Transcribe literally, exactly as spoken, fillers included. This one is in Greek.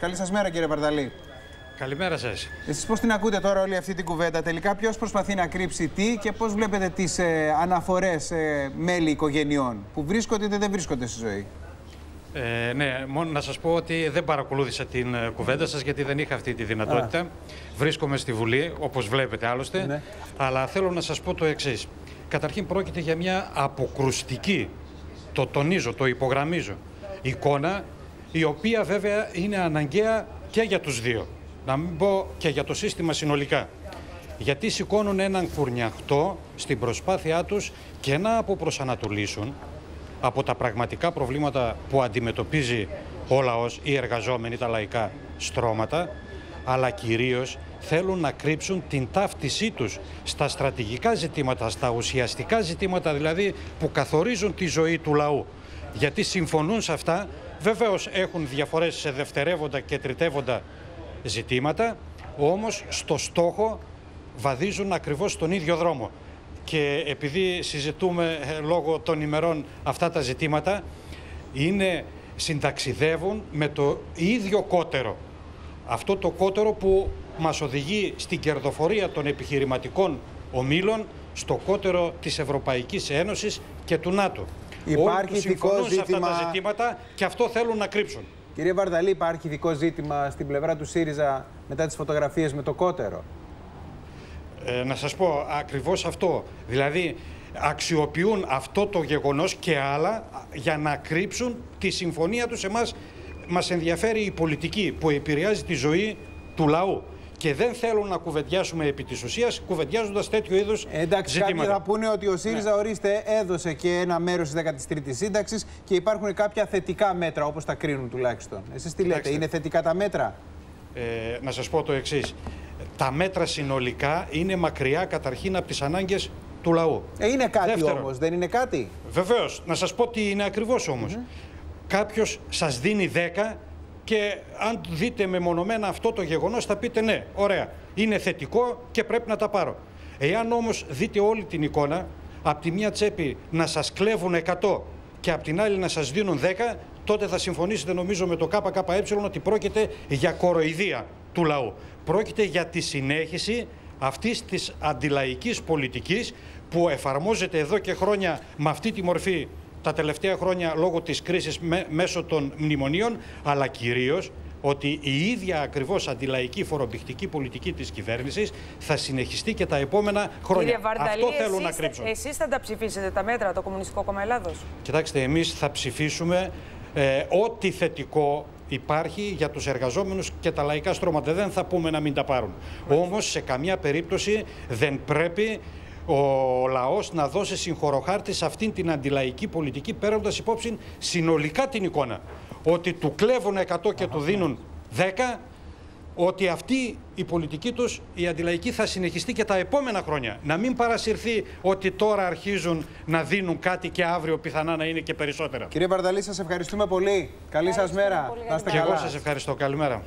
Καλή σας μέρα, κύριε Παρταλή. Καλημέρα σας. Εσείς πώς την ακούτε τώρα όλη αυτή την κουβέντα? Τελικά ποιος προσπαθεί να κρύψει τι και πώς βλέπετε τις ε, αναφορές ε, μέλη οικογενειών που βρίσκονται είτε δεν βρίσκονται στη ζωή? Ε, ναι, μόνο να σας πω ότι δεν παρακολούθησα την κουβέντα σας γιατί δεν είχα αυτή τη δυνατότητα. Α. Βρίσκομαι στη Βουλή, όπως βλέπετε άλλωστε, ναι. Αλλά θέλω να σας πω το εξής. Καταρχήν πρόκειται για μια αποκρουστική, το τονίζω, το υπογραμμίζω, εικόνα, η οποία βέβαια είναι αναγκαία και για τους δύο. Να μην πω και για το σύστημα συνολικά. Γιατί σηκώνουν έναν κουρνιαχτό στην προσπάθειά τους και να αποπροσανατολίσουν από τα πραγματικά προβλήματα που αντιμετωπίζει ο λαός, οι εργαζόμενοι, τα λαϊκά στρώματα, αλλά κυρίως θέλουν να κρύψουν την ταύτισή τους στα στρατηγικά ζητήματα, στα ουσιαστικά ζητήματα δηλαδή που καθορίζουν τη ζωή του λαού. Γιατί συμφωνούν σε αυτά, βεβαίως έχουν διαφορές σε δευτερεύοντα και τριτεύοντα ζητήματα, όμως στο στόχο βαδίζουν ακριβώς στον ίδιο δρόμο. Και επειδή συζητούμε λόγω των ημερών αυτά τα ζητήματα, είναι, συνταξιδεύουν με το ίδιο κότερο. Αυτό το κότερο που μας οδηγεί στην κερδοφορία των επιχειρηματικών ομίλων, στο κότερο της Ευρωπαϊκής Ένωσης και του ΝΑΤΟ. Υπάρχει συμφωνούν ζήτημα... σε αυτά τα ζητήματα και αυτό θέλουν να κρύψουν. Κύριε Παρταλή, υπάρχει ειδικό ζήτημα στην πλευρά του ΣΥΡΙΖΑ μετά τις φωτογραφίες με το κότερο? Ε, να σας πω ακριβώς αυτό. Δηλαδή αξιοποιούν αυτό το γεγονός και άλλα για να κρύψουν τη συμφωνία τους. Εμάς μας ενδιαφέρει η πολιτική που επηρεάζει τη ζωή του λαού. Και δεν θέλουν να κουβεντιάσουμε επί της ουσίας, κουβεντιάζοντας τέτοιου είδους ζητήματα. Εντάξει, κάποιοι θα πούνε ότι ο ΣΥΡΙΖΑ, ναι, ορίστε, έδωσε και ένα μέρος της δέκατης τρίτης σύνταξης και υπάρχουν κάποια θετικά μέτρα, όπως τα κρίνουν τουλάχιστον. Εσείς τι λέτε, Εντάξτε. είναι θετικά τα μέτρα? Ε, να σας πω το εξής. Τα μέτρα συνολικά είναι μακριά καταρχήν από τις ανάγκες του λαού. Ε, είναι κάτι? Δεύτερον, όμως, δεν είναι κάτι? Βεβαίως, να σας πω τι είναι ακριβώς όμως. Mm-hmm. Κάποιος σας δίνει δέκα. Και αν δείτε μεμονωμένα αυτό το γεγονός θα πείτε ναι, ωραία, είναι θετικό και πρέπει να τα πάρω. Εάν όμως δείτε όλη την εικόνα, από τη μία τσέπη να σας κλέβουν εκατό και από την άλλη να σας δίνουν δέκα, τότε θα συμφωνήσετε νομίζω με το ΚΚΕ ότι πρόκειται για κοροϊδία του λαού. Πρόκειται για τη συνέχιση αυτής της αντιλαϊκής πολιτικής που εφαρμόζεται εδώ και χρόνια με αυτή τη μορφή τα τελευταία χρόνια λόγω της κρίσης με, μέσω των μνημονίων, αλλά κυρίως ότι η ίδια ακριβώς αντιλαϊκή φορομπηχτική πολιτική της κυβέρνησης θα συνεχιστεί και τα επόμενα χρόνια. Κύριε Βαρνταλή, αυτό θέλουν να κρύψουν. Εσείς θα τα ψηφίσετε τα μέτρα, το Κομμουνιστικό Κόμμα Ελλάδος? Κοιτάξτε, εμείς θα ψηφίσουμε ε, ό,τι θετικό υπάρχει για τους εργαζόμενους και τα λαϊκά στρώματα. Δεν θα πούμε να μην τα πάρουν. Μάλιστα. Όμως σε καμία περίπτωση δεν πρέπει ο λαός να δώσει συγχωροχάρτη σε αυτήν την αντιλαϊκή πολιτική, παίρνοντας υπόψη συνολικά την εικόνα. Ότι του κλέβουν εκατό και του δίνουν δέκα, ότι αυτή η πολιτική τους, η αντιλαϊκή, θα συνεχιστεί και τα επόμενα χρόνια. Να μην παρασυρθεί ότι τώρα αρχίζουν να δίνουν κάτι και αύριο πιθανά να είναι και περισσότερα. Κύριε Παρταλή, σας ευχαριστούμε πολύ. Καλή σας μέρα. Πολύ, να είστε καλά. Και εγώ σας ευχαριστώ. Καλημέρα.